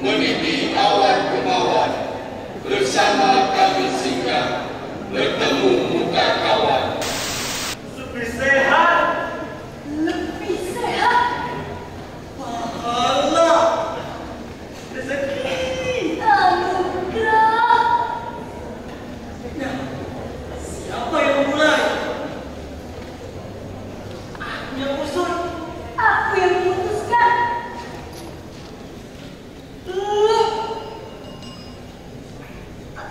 menipi awan kemauan, bersama kami singgah, bertemu muka kawan. Lebih sehat, pahala, rezeki, anugerah. Nah, siapa yang mulai? Aku yang usul, aku yang putuskan.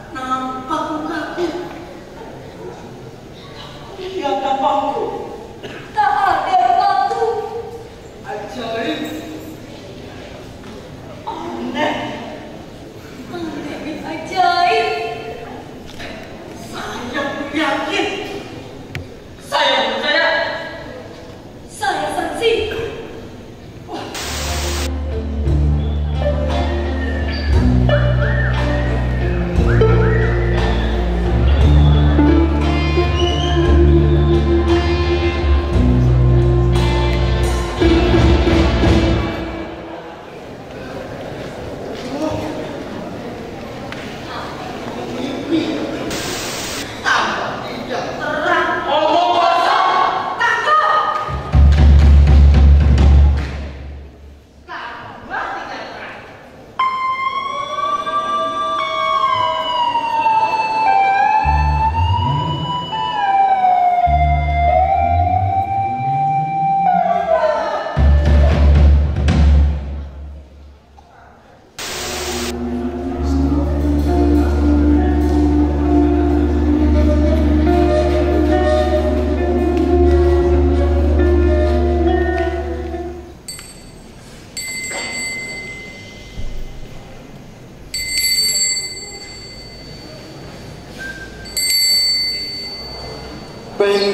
Nampak mukaku, lihat tampakku. Tak ada waktu. Ajaib, aneh, aneh ajaib. Saya yakin, saya percaya, saya saksi.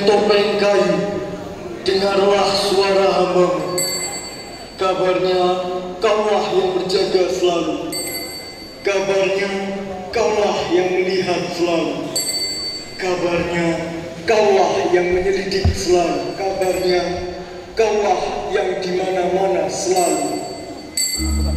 Topeng Kai, dengarlah suara hambamu. Kabarnya kaulah yang berjaga selalu. Kabarnya kaulah yang melihat selalu. Kabarnya kaulah yang menyelidik selalu. Kabarnya kaulah yang dimana-mana selalu.